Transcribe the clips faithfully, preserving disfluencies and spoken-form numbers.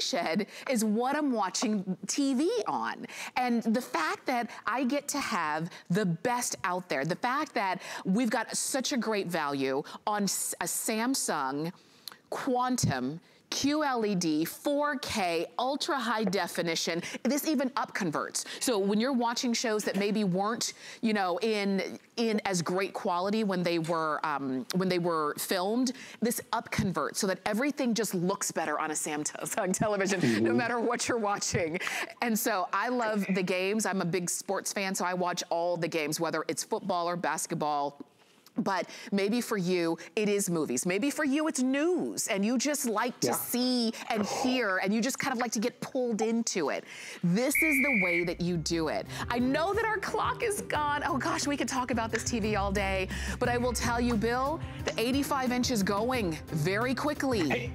shed is what I'm watching T V on. And the fact that I get to have the best out there, the fact that we've got such a great value on a Samsung Quantum Q L E D, four K, ultra high definition. This even up converts. So when you're watching shows that maybe weren't, you know, in in as great quality when they were um, when they were filmed, this up converts so that everything just looks better on a Samsung television, mm-hmm. no matter what you're watching. And so I love the games. I'm a big sports fan, so I watch all the games, whether it's football or basketball. But maybe for you, it is movies. Maybe for you, it's news, and you just like yeah. to see and hear, and you just kind of like to get pulled into it. This is the way that you do it. I know that our clock is gone. Oh gosh, we could talk about this T V all day, but I will tell you, Bill, the eighty-five inch is going very quickly. Hey.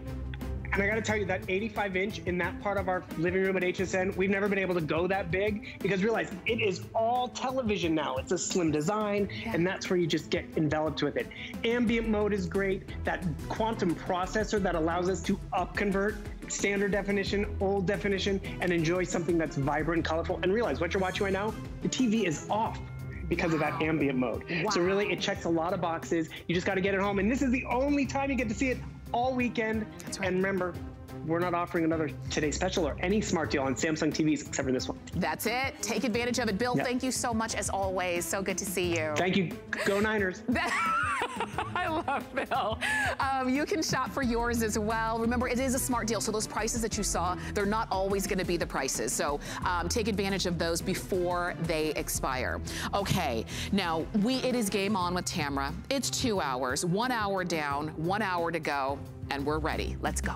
And I gotta tell you, that eighty-five inch in that part of our living room at H S N, we've never been able to go that big because realize it is all television now. It's a slim design, yeah. and that's where you just get enveloped with it. Ambient mode is great. That quantum processor that allows us to upconvert standard definition, old definition, and enjoy something that's vibrant and colorful. And realize what you're watching right now, the T V is off. Because wow. of that ambient mode. Wow. So really, it checks a lot of boxes. You just gotta get it home. And this is the only time you get to see it all weekend. That's right. And remember, we're not offering another Today Special or any smart deal on Samsung T Vs except for this one. That's it. Take advantage of it. Bill, yep. thank you so much as always. So good to see you. Thank you. Go Niners. I love Bill. Um, you can shop for yours as well. Remember, it is a smart deal, so those prices that you saw, they're not always going to be the prices. So um, take advantage of those before they expire. Okay, now we it is game on with Tamara. It's two hours, one hour down, one hour to go, and we're ready. Let's go.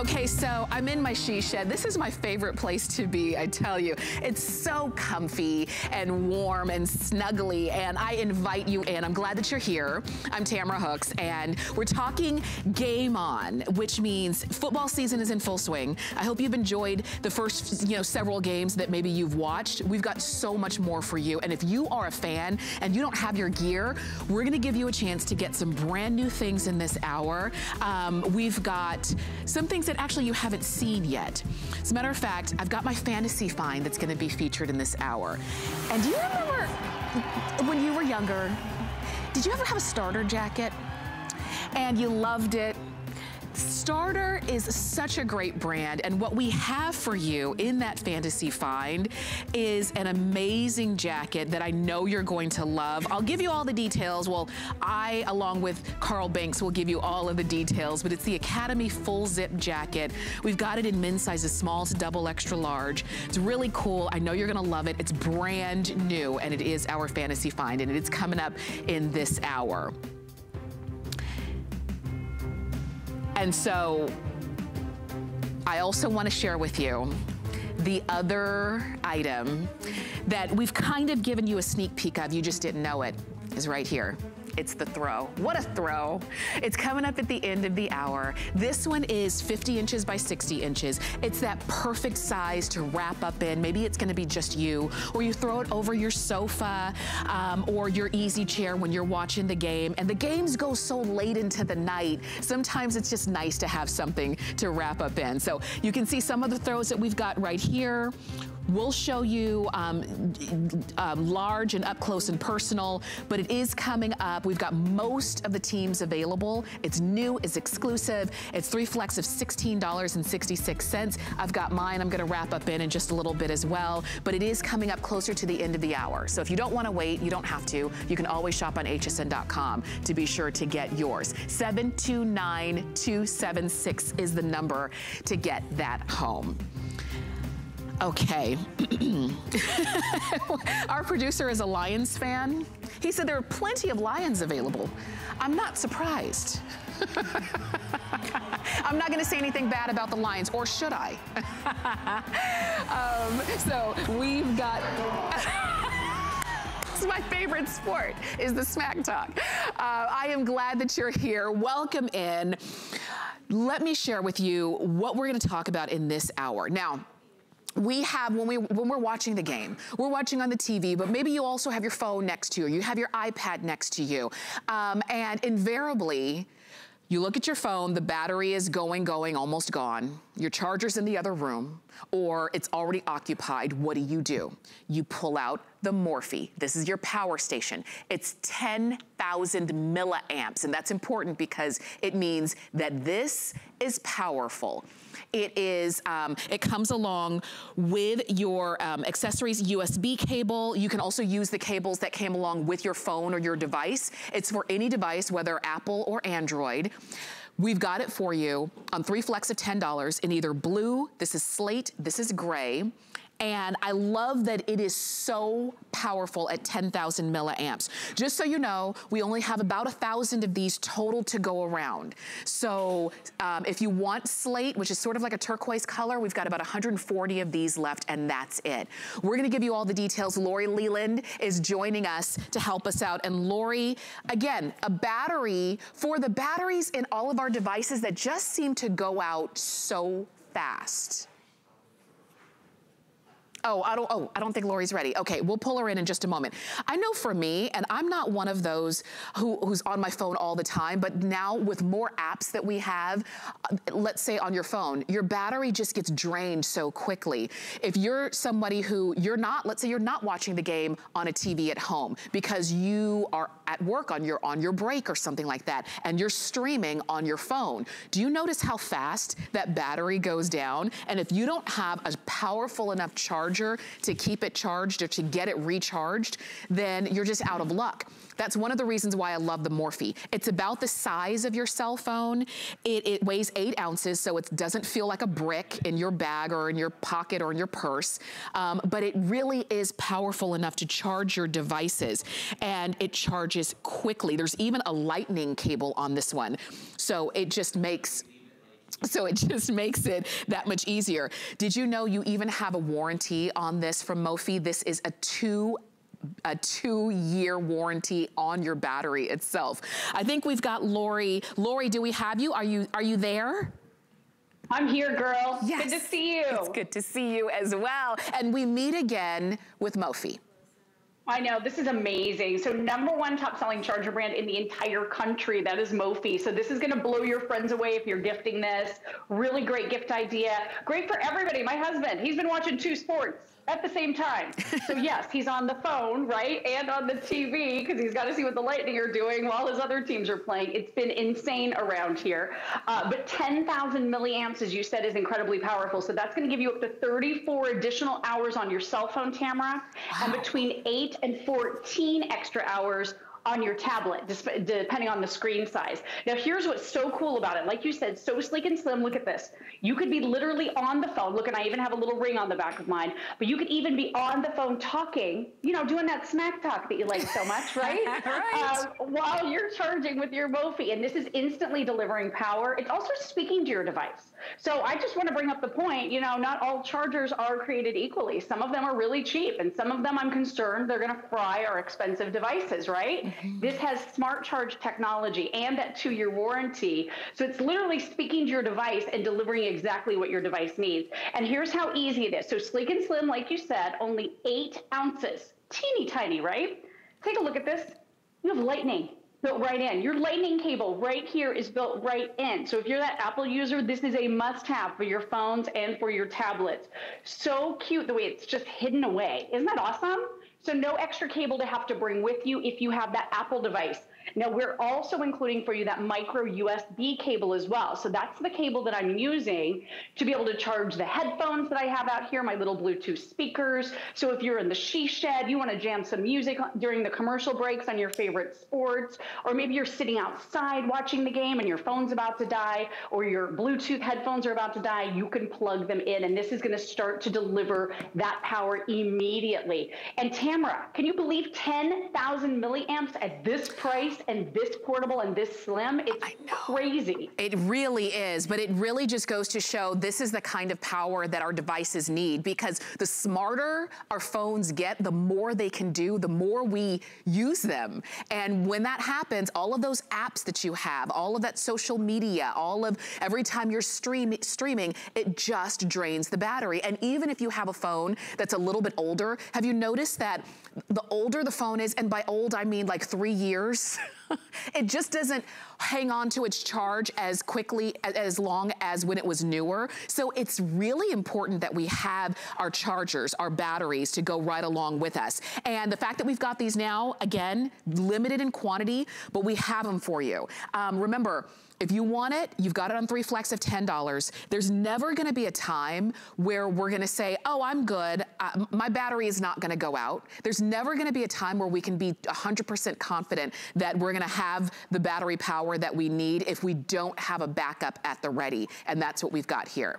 Okay, so I'm in my she shed. This is my favorite place to be, I tell you. It's so comfy and warm and snuggly, and I invite you in. I'm glad that you're here. I'm Tamara Hooks, and we're talking game on, which means football season is in full swing. I hope you've enjoyed the first, you know, several games that maybe you've watched. We've got so much more for you, and if you are a fan and you don't have your gear, we're gonna give you a chance to get some brand new things in this hour. Um, we've got some things that actually you haven't seen yet. As a matter of fact, I've got my fantasy find that's gonna be featured in this hour. And do you remember when you were younger, did you ever have a starter jacket? And you loved it. Starter is such a great brand, and what we have for you in that fantasy find is an amazing jacket that I know you're going to love. I'll give you all the details. Well, I, along with Carl Banks, will give you all of the details, but it's the Academy Full Zip Jacket. We've got it in men's sizes small to double extra large. It's really cool. I know you're gonna love it. It's brand new, and it is our fantasy find, and it's coming up in this hour. And so, I also want to share with you the other item that we've kind of given you a sneak peek of, you just didn't know it, is right here. It's the throw. What a throw. It's coming up at the end of the hour. This one is fifty inches by sixty inches. It's that perfect size to wrap up in. Maybe it's gonna be just you, or you throw it over your sofa um, or your easy chair when you're watching the game. And the games go so late into the night. Sometimes it's just nice to have something to wrap up in. So you can see some of the throws that we've got right here. We'll show you um, um, large and up close and personal, but it is coming up. We've got most of the teams available. It's new, it's exclusive. It's three flex of sixteen dollars and sixty-six cents. I've got mine, I'm gonna wrap up in in just a little bit as well, but it is coming up closer to the end of the hour. So if you don't wanna wait, you don't have to. You can always shop on H S N dot com to be sure to get yours. seven two nine, two seven six is the number to get that home. Okay, our producer is a Lions fan. He said there are plenty of Lions available. I'm not surprised. I'm not gonna say anything bad about the Lions, or should I? um, so we've got... is my favorite sport, is the smack talk. Uh, I am glad that you're here. Welcome in. Let me share with you what we're gonna talk about in this hour. Now, we have, when, we, when we're watching the game, we're watching on the T V, but maybe you also have your phone next to you, you have your iPad next to you, um, and invariably, you look at your phone, the battery is going, going, almost gone. Your charger's in the other room, or it's already occupied. What do you do? You pull out the Morphe. This is your power station. It's ten thousand milliamps, and that's important because it means that this is powerful. It is, um, it comes along with your um, accessories U S B cable. You can also use the cables that came along with your phone or your device. It's for any device, whether Apple or Android. We've got it for you on three flex of ten dollars in either blue, this is slate, this is gray. And I love that it is so powerful at ten thousand milliamps. Just so you know, we only have about a thousand of these total to go around. So um, if you want slate, which is sort of like a turquoise color, we've got about one hundred forty of these left, and that's it. We're gonna give you all the details. Lori Leland is joining us to help us out. And Lori, again, a battery for the batteries in all of our devices that just seem to go out so fast. Oh, I don't, oh, I don't think Lori's ready. Okay, we'll pull her in in just a moment. I know for me, and I'm not one of those who, who's on my phone all the time, but now with more apps that we have, let's say on your phone, your battery just gets drained so quickly. If you're somebody who, you're not, let's say you're not watching the game on a T V at home because you are at work on your, on your break or something like that, and you're streaming on your phone, do you notice how fast that battery goes down? And if you don't have a powerful enough charger to keep it charged or to get it recharged, then you're just out of luck. That's one of the reasons why I love the Morphe. It's about the size of your cell phone. It, it weighs eight ounces, so it doesn't feel like a brick in your bag or in your pocket or in your purse, um, but it really is powerful enough to charge your devices, and it charges quickly. There's even a lightning cable on this one, so it just makes So it just makes it that much easier. Did you know you even have a warranty on this from Mophie? This is a two a two-year warranty on your battery itself. I think we've got Lori. Lori, do we have you? Are you are you there? I'm here, girl. Yes. Good to see you. It's good to see you as well. And we meet again with Mophie. I know, this is amazing. So number one top selling charger brand in the entire country, that is Mophie. So this is gonna blow your friends away if you're gifting this. Really great gift idea. Great for everybody. My husband, he's been watching two sports at the same time. So yes, he's on the phone, right? And on the T V, because he's got to see what the Lightning are doing while his other teams are playing. It's been insane around here. Uh, but ten thousand milliamps, as you said, is incredibly powerful. So that's going to give you up to thirty-four additional hours on your cell phone, Tamara, wow. and between eight and fourteen extra hours on your tablet, depending on the screen size. Now, here's what's so cool about it. Like you said, so sleek and slim. Look at this. You could be literally on the phone. Look, and I even have a little ring on the back of mine. But you could even be on the phone talking, you know, doing that smack talk that you like so much, right? right. Um, while you're charging with your Mophie. And this is instantly delivering power. It's also speaking to your device. So I just want to bring up the point, you know, not all chargers are created equally. Some of them are really cheap, and some of them I'm concerned they're going to fry our expensive devices, right? This has smart charge technology and that two-year warranty. So it's literally speaking to your device and delivering exactly what your device needs. And here's how easy it is. So sleek and slim, like you said, only eight ounces. Teeny tiny, right? Take a look at this. You have lightning built right in. Your lightning cable right here is built right in. So if you're that Apple user, this is a must-have for your phones and for your tablets. So cute the way it's just hidden away. Isn't that awesome? So no extra cable to have to bring with you if you have that Apple device. Now, we're also including for you that micro U S B cable as well. So that's the cable that I'm using to be able to charge the headphones that I have out here, my little Bluetooth speakers. So if you're in the she shed, you want to jam some music during the commercial breaks on your favorite sports, or maybe you're sitting outside watching the game and your phone's about to die, or your Bluetooth headphones are about to die, you can plug them in. And this is going to start to deliver that power immediately. And Tamara, can you believe ten thousand milliamps at this price and this portable and this slim. It's crazy. It really is, but it really just goes to show this is the kind of power that our devices need, because the smarter our phones get, the more they can do, the more we use them. And when that happens, all of those apps that you have, all of that social media, all of every time you're stream, streaming, it just drains the battery. And even if you have a phone that's a little bit older, have you noticed that the older the phone is, and by old I mean like three years, it just doesn't hang on to its charge as quickly, as long as when it was newer. So it's really important that we have our chargers, our batteries to go right along with us. And the fact that we've got these now, again, limited in quantity, but we have them for you. Um, remember, if you want it, you've got it on three flex of ten dollars. There's never gonna be a time where we're gonna say, oh, I'm good, uh, my battery is not gonna go out. There's never gonna be a time where we can be one hundred percent confident that we're gonna have the battery power that we need if we don't have a backup at the ready, and that's what we've got here.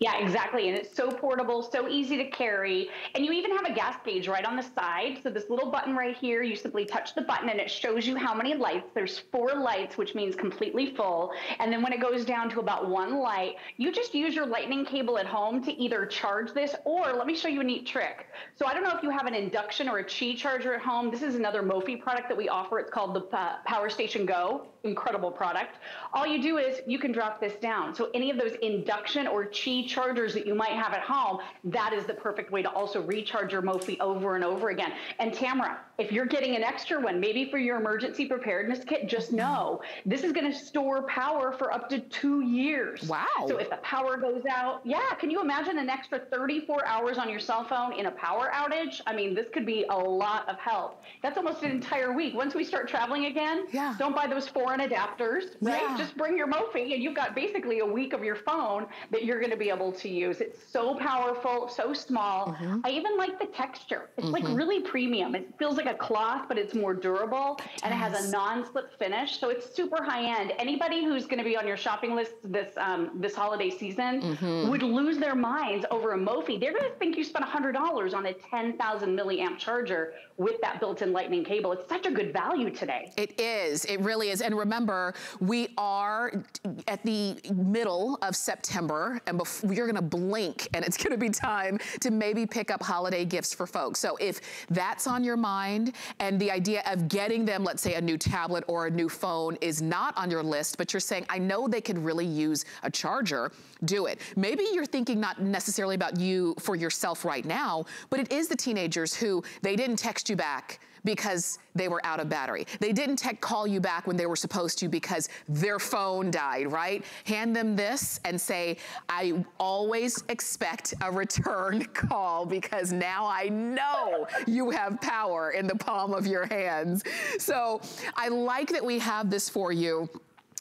Yeah, exactly, and it's so portable, so easy to carry, and you even have a gas gauge right on the side. So this little button right here, you simply touch the button and it shows you how many lights. There's four lights, which means completely full, and then when it goes down to about one light, you just use your lightning cable at home to either charge this, or let me show you a neat trick. So I don't know if you have an induction or a Qi charger at home. This is another Mophie product that we offer. It's called the uh, Power Station Go. Incredible product. All you do is you can drop this down. So any of those induction or Qi chargers that you might have at home, that is the perfect way to also recharge your Mophie over and over again. And Tamara, if you're getting an extra one, maybe for your emergency preparedness kit, just know this is going to store power for up to two years. Wow. So if the power goes out, yeah, can you imagine an extra thirty-four hours on your cell phone in a power outage? I mean, this could be a lot of help. That's almost an entire week. Once we start traveling again, yeah. Don't buy those foreign adapters, right? Yeah. Just bring your Mophie and you've got basically a week of your phone that you're going to be able to use. It's so powerful, so small. Mm-hmm. I even like the texture. It's mm-hmm. like really premium. It feels like a cloth, but it's more durable, it and it has a non-slip finish. So it's super high-end. Anybody who's going to be on your shopping list this um, this holiday season mm-hmm. would lose their minds over a Mophie. They're going to think you spent one hundred dollars on a ten thousand milliamp charger with that built-in lightning cable. It's such a good value today. It is. It really is. And remember, we are at the middle of September, and before you're gonna blink and it's gonna be time to maybe pick up holiday gifts for folks. So if that's on your mind and the idea of getting them, let's say a new tablet or a new phone is not on your list, but you're saying, I know they could really use a charger, do it. Maybe you're thinking not necessarily about you for yourself right now, but it is the teenagers who they didn't text you back because they were out of battery. They didn't tech call you back when they were supposed to because their phone died, right? Hand them this and say, I always expect a return call because now I know you have power in the palm of your hands. So I like that we have this for you.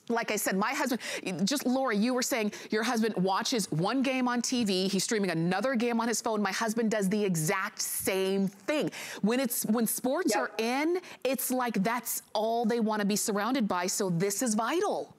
Like I said, my husband, just Lori, you were saying your husband watches one game on T V, he's streaming another game on his phone. My husband does the exact same thing. When it's when sports yep. are in, it's like that's all they want to be surrounded by, so this is vital.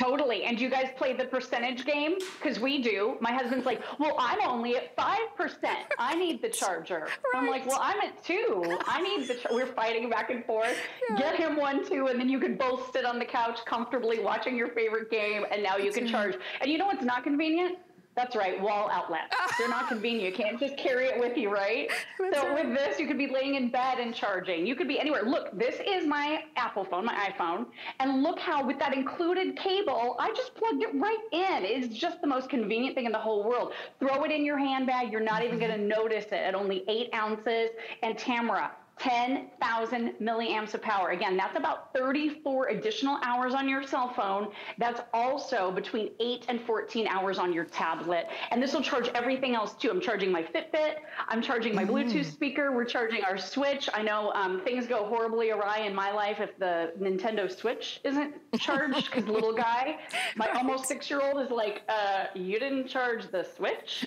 Totally. And do you guys play the percentage game? Because we do. My husband's like, well, I'm only at five percent. I need the charger. Right. I'm like, well, I'm at two. I need the charger. We're fighting back and forth. Yeah. Get him one, too, and then you can both sit on the couch comfortably watching your favorite game, and now you can charge. And you know what's not convenient? That's right, wall outlet. They're not convenient. You can't just carry it with you, right? So with this, you could be laying in bed and charging. You could be anywhere. Look, this is my Apple phone, my iPhone, and look how with that included cable, I just plugged it right in. It's just the most convenient thing in the whole world. Throw it in your handbag. You're not even going to notice it at only eight ounces. And Tamara, ten thousand milliamps of power. Again, that's about thirty-four additional hours on your cell phone. That's also between eight and fourteen hours on your tablet. And this will charge everything else too. I'm charging my Fitbit. I'm charging my Bluetooth speaker. We're charging our Switch. I know um, things go horribly awry in my life if the Nintendo Switch isn't charged because little guy, my almost six-year-old is like, uh, you didn't charge the Switch?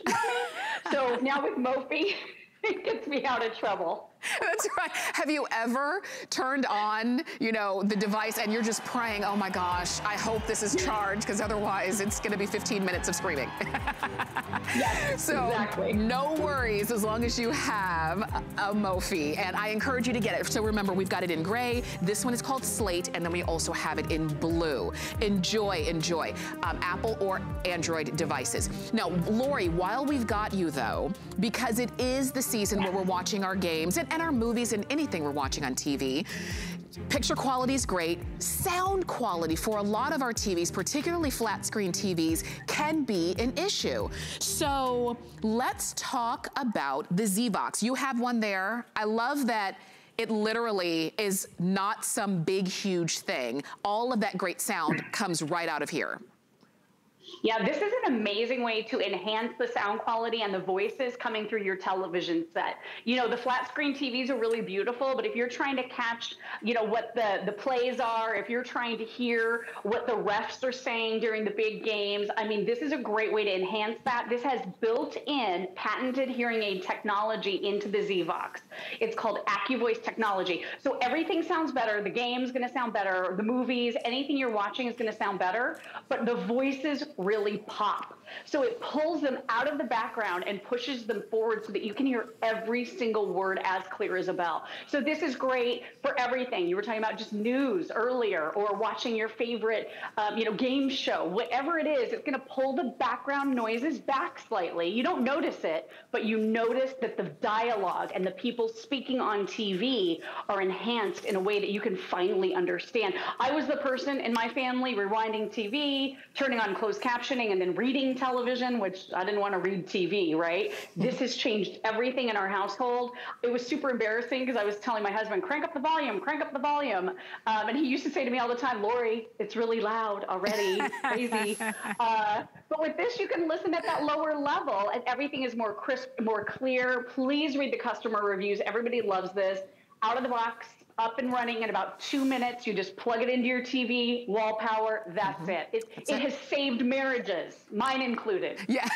So now with Mophie, it gets me out of trouble. That's right. Have you ever turned on, you know, the device and you're just praying, oh my gosh, I hope this is charged, because otherwise it's going to be fifteen minutes of screaming. Yes, so exactly. No worries as long as you have a Mophie, and I encourage you to get it. So remember, we've got it in gray. This one is called Slate, and then we also have it in blue. Enjoy, enjoy. Um, Apple or Android devices. Now, Lori, while we've got you though, because it is the season where we're watching our games and, and our movies and anything we're watching on T V, picture quality is great. Sound quality for a lot of our T Vs, particularly flat screen T Vs, can be an issue. So let's talk about the Zvox. You have one there. I love that it literally is not some big, huge thing. All of that great sound comes right out of here. Yeah, this is an amazing way to enhance the sound quality and the voices coming through your television set. You know, the flat screen T Vs are really beautiful, but if you're trying to catch, you know, what the, the plays are, if you're trying to hear what the refs are saying during the big games, I mean, this is a great way to enhance that. This has built-in patented hearing aid technology into the Zvox. It's called AccuVoice technology. So everything sounds better. The game's going to sound better. The movies, anything you're watching is going to sound better, but the voices really pop. So it pulls them out of the background and pushes them forward so that you can hear every single word as clear as a bell. So this is great for everything. You were talking about just news earlier, or watching your favorite um, you know, game show. Whatever it is, it's going to pull the background noises back slightly. You don't notice it, but you notice that the dialogue and the people speaking on T V are enhanced in a way that you can finally understand. I was the person in my family rewinding T V, turning on closed captioning, and then reading television, which I didn't want to read T V, right? This has changed everything in our household. It was super embarrassing because I was telling my husband, crank up the volume, crank up the volume. Um, and he used to say to me all the time, Lori, it's really loud already, crazy. Uh, but with this, you can listen at that lower level and everything is more crisp, more clear. Please read the customer reviews. Everybody loves this. Out of the box, up and running in about two minutes. You just plug it into your T V, wall power, that's mm-hmm. it. It, that's it, it has saved marriages, mine included. Yeah,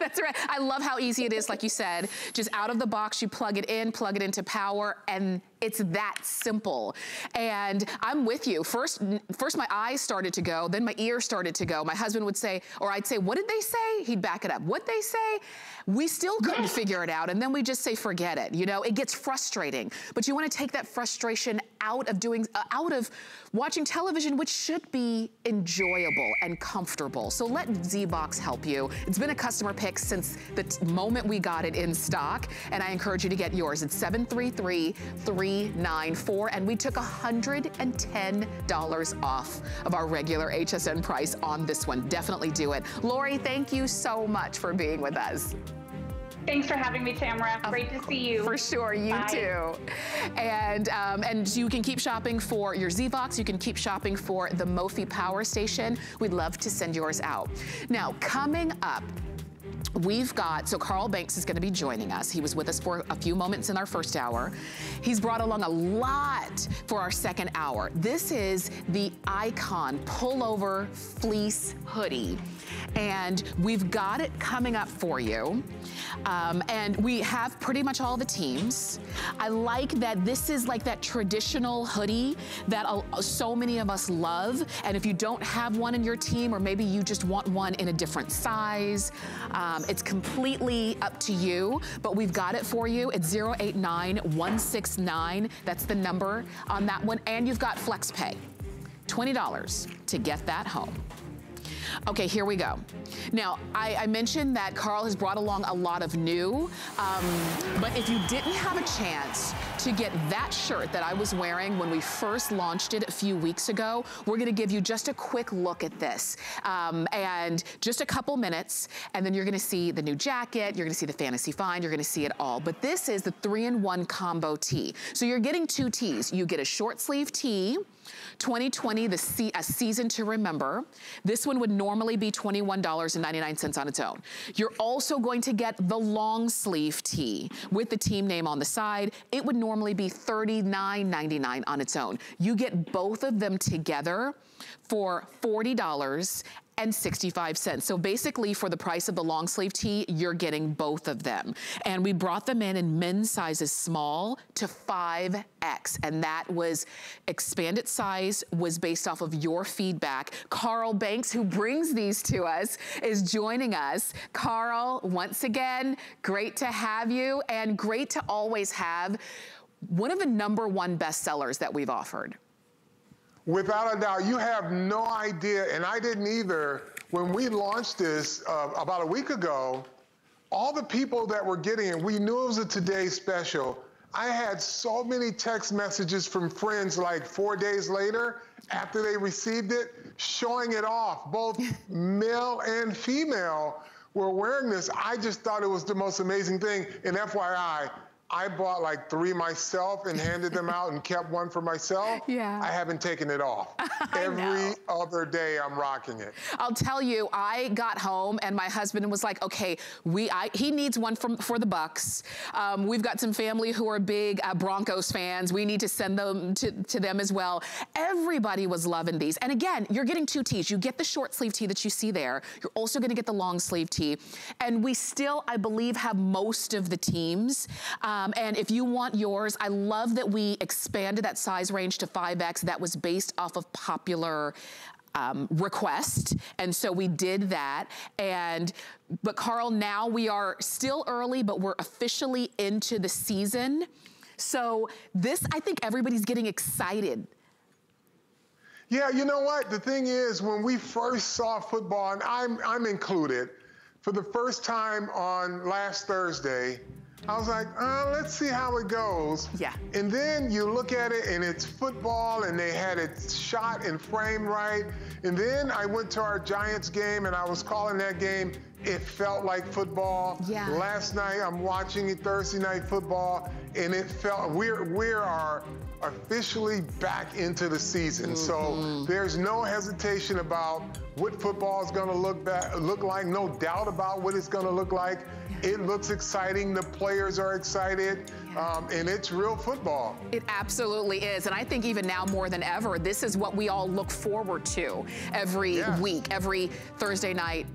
that's right. I love how easy it is, like you said. Just out of the box, you plug it in, plug it into power, and it's that simple. And I'm with you. First, first my eyes started to go, then my ears started to go. My husband would say, or I'd say, what did they say? He'd back it up. What'd they say? We still couldn't yes. figure it out. And then we just say, forget it. You know, it gets frustrating. But you want to take that frustration out of doing, uh, out of watching television, which should be enjoyable and comfortable. So let Zvox help you. It's been a customer pick since the t moment we got it in stock, and I encourage you to get yours. It's seven three three, three nine four, and we took one hundred ten dollars off of our regular H S N price on this one. Definitely do it. Lori, thank you so much for being with us. Thanks for having me, Tamara. Great to see you. For sure, you Bye. too. And um, and you can keep shopping for your Zvox. You can keep shopping for the Mophie Power Station. We'd love to send yours out. Now, coming up, we've got, so Carl Banks is going to be joining us. He was with us for a few moments in our first hour. He's brought along a lot for our second hour. This is the Icon Pullover Fleece Hoodie, and we've got it coming up for you. Um, and we have pretty much all the teams. I like that this is like that traditional hoodie that so many of us love. And if you don't have one in your team, or maybe you just want one in a different size, um, it's completely up to you, but we've got it for you at zero eight nine, one six nine. That's the number on that one. And you've got Flex Pay, twenty dollars to get that home. Okay, here we go. Now, I, I mentioned that Carl has brought along a lot of new, um, but if you didn't have a chance to get that shirt that I was wearing when we first launched it a few weeks ago, we're gonna give you just a quick look at this. Um, and just a couple minutes, and then you're gonna see the new jacket, you're gonna see the fantasy find, you're gonna see it all. But this is the three in one combo tee. So you're getting two tees. You get a short sleeve tee, twenty twenty, the se a season to remember. This one would normally be twenty-one ninety-nine on its own. You're also going to get the long sleeve tee with the team name on the side. It would normally be thirty-nine ninety-nine on its own. You get both of them together for forty dollars and sixty-five cents. So basically for the price of the long sleeve tee, you're getting both of them. And we brought them in in men's sizes small to five X. And that was expanded size, was based off of your feedback. Carl Banks, who brings these to us, is joining us. Carl, once again, great to have you and great to always have one of the number one bestsellers that we've offered. Without a doubt, you have no idea, and I didn't either, when we launched this uh, about a week ago, all the people that were getting it, we knew it was a Today Special. I had so many text messages from friends like four days later, after they received it, showing it off. Both male and female were wearing this. I just thought it was the most amazing thing. And F Y I, I bought like three myself and handed them out and kept one for myself. Yeah. I haven't taken it off. Every other day I'm rocking it. I'll tell you, I got home and my husband was like, okay, we I, he needs one from, for the Bucks. Um, we've got some family who are big uh, Broncos fans. We need to send them to, to them as well. Everybody was loving these. And again, you're getting two tees. You get the short sleeve tee that you see there. You're also gonna get the long sleeve tee. And we still, I believe, have most of the teams. Um, Um, and if you want yours, I love that we expanded that size range to five X. That was based off of popular um, request. And so we did that. And, but Carl, now we are still early, but we're officially into the season. So this, I think everybody's getting excited. Yeah, you know what? The thing is, when we first saw football, and I'm, I'm included, for the first time on last Thursday, I was like, uh, let's see how it goes. Yeah. And then you look at it and it's football and they had it shot and framed right. And then I went to our Giants game and I was calling that game. It felt like football. Yeah. Last night I'm watching it, Thursday Night Football, and it felt, we're, we are officially back into the season. Mm-hmm. So there's no hesitation about what football is gonna look, back, look like, no doubt about what it's gonna look like. Yeah. It looks exciting, the players are excited, yeah. um, and it's real football. It absolutely is, and I think even now more than ever, this is what we all look forward to every yes. week, every Thursday night,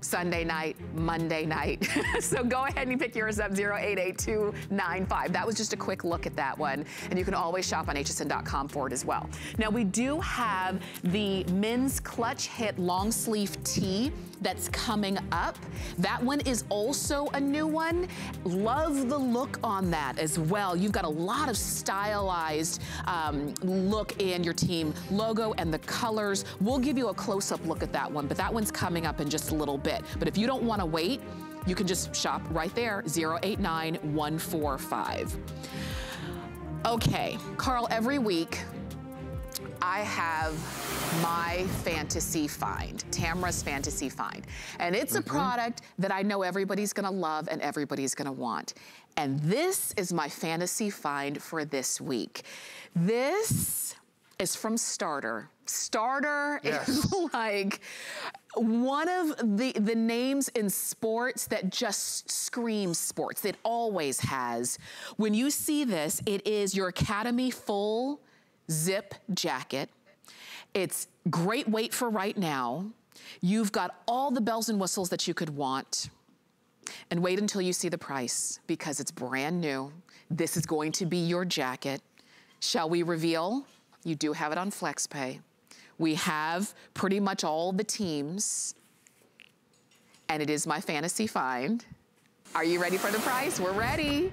Sunday night, Monday night. So go ahead and pick yours up, zero eight eight two nine five. That was just a quick look at that one. And you can always shop on H S N dot com for it as well. Now we do have the men's clutch hit long sleeve tee that's coming up. That one is also a new one. Love the look on that as well. You've got a lot of stylized um, look in your team logo and the colors. We'll give you a close-up look at that one, but that one's coming up in just a little bit. But if you don't want to wait, you can just shop right there, zero eight nine one four five. Okay, Carl, every week I have my fantasy find, Tamara's fantasy find. And it's mm-hmm. a product that I know everybody's going to love and everybody's going to want. And this is my fantasy find for this week. This is from Starter. Starter yes. is like one of the, the names in sports that just screams sports. It always has. When you see this, it is your Academy Full Zip Jacket. It's great weight for right now. You've got all the bells and whistles that you could want. And wait until you see the price because it's brand new. This is going to be your jacket. Shall we reveal? You do have it on FlexPay. We have pretty much all the teams, and it is my fantasy find. Are you ready for the price? We're ready.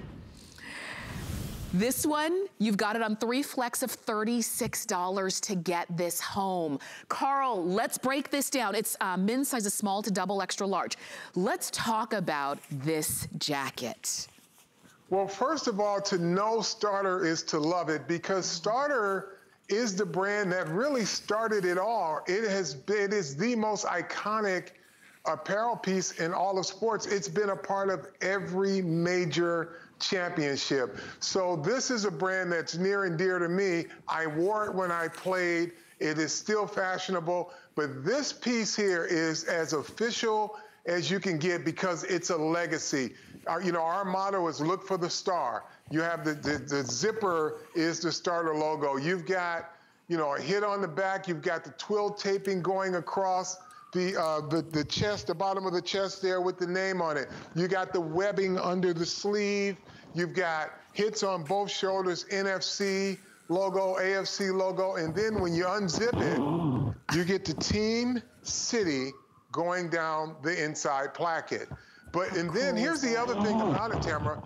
This one, you've got it on three flex of thirty-six dollars to get this home. Carl, let's break this down. It's uh, men's sizes small to double extra large. Let's talk about this jacket. Well, first of all, to know Starter is to love it because Starter is the brand that really started it all. It has been, it is the most iconic apparel piece in all of sports. It's been a part of every major championship. So this is a brand that's near and dear to me. I wore it when I played. It is still fashionable, but this piece here is as official as you can get because it's a legacy. Our, you know, our motto is look for the star. You have the, the, the zipper is the Starter logo. You've got, you know, a hit on the back. You've got the twill taping going across the, uh, the, the chest, the bottom of the chest there with the name on it. You got the webbing under the sleeve. You've got hits on both shoulders, N F C logo, A F C logo. And then when you unzip it, you get the Team City going down the inside placket. But, and then here's the other thing about it, Tamara.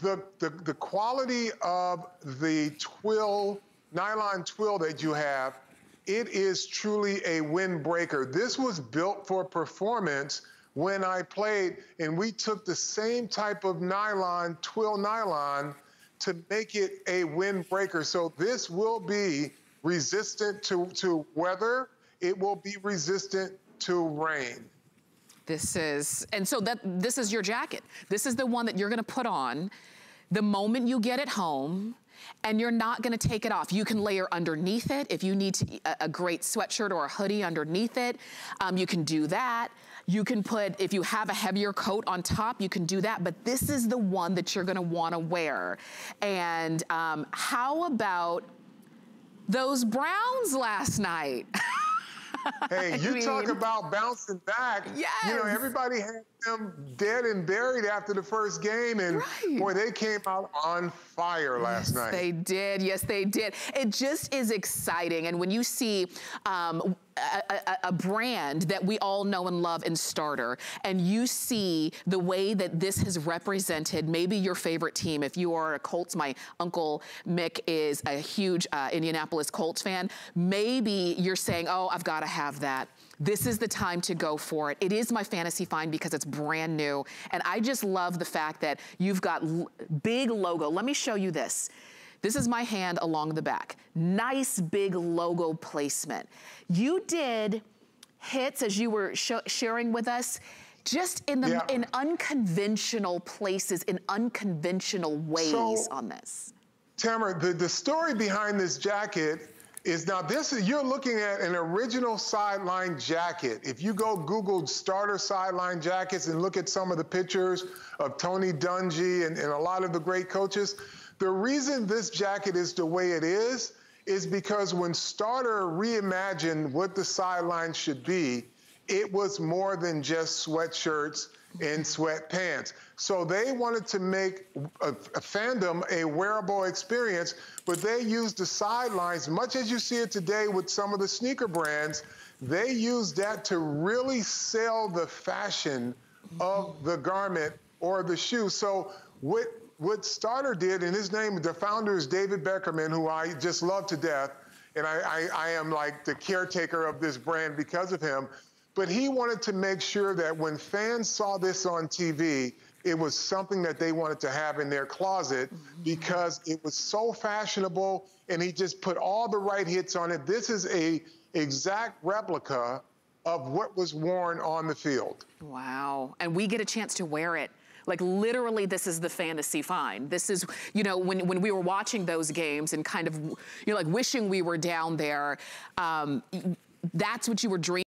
The, the, the quality of the twill, nylon twill that you have, it is truly a windbreaker. This was built for performance when I played, and we took the same type of nylon, twill nylon, to make it a windbreaker. So this will be resistant to, to weather. It will be resistant to rain. This is, and so that this is your jacket. This is the one that you're gonna put on the moment you get it home, and you're not gonna take it off. You can layer underneath it if you need to, a, a great sweatshirt or a hoodie underneath it. Um, you can do that. You can put, if you have a heavier coat on top, you can do that. But this is the one that you're gonna wanna wear. And um, how about those browns last night? Hey, you I mean, talk about bouncing back. Yes. You know, everybody had them dead and buried after the first game, and right. boy, they came out on fire last yes, night. They did. Yes, they did. It just is exciting. And when you see um, a, a, a brand that we all know and love in Starter, and you see the way that this has represented maybe your favorite team. If you are a Colts, my uncle Mick is a huge uh, Indianapolis Colts fan. Maybe you're saying, oh, I've got to have that. This is the time to go for it. It is my fantasy find because it's brand new. And I just love the fact that you've got l big logo. Let me show you this. This is my hand along the back. Nice big logo placement. You did hits, as you were sh sharing with us, just in, the, yeah. in unconventional places, in unconventional ways so, on this. Tamara, the, the story behind this jacket is now this is, you're looking at an original sideline jacket. If you go Google Starter sideline jackets and look at some of the pictures of Tony Dungy and, and a lot of the great coaches, the reason this jacket is the way it is, is because when Starter reimagined what the sideline should be, it was more than just sweatshirts and sweatpants. So they wanted to make a, a fandom a wearable experience, but they used the sidelines, much as you see it today with some of the sneaker brands, they used that to really sell the fashion of the garment or the shoe. So what, what Starter did, and his name, the founder is David Beckerman, who I just love to death, and I, I, I am like the caretaker of this brand because of him, but he wanted to make sure that when fans saw this on T V, it was something that they wanted to have in their closet because it was so fashionable, and he just put all the right hits on it. This is a exact replica of what was worn on the field. Wow, and we get a chance to wear it. Like literally, this is the fantasy find. This is, you know, when, when we were watching those games and kind of, you know, like wishing we were down there, um, that's what you were dreaming.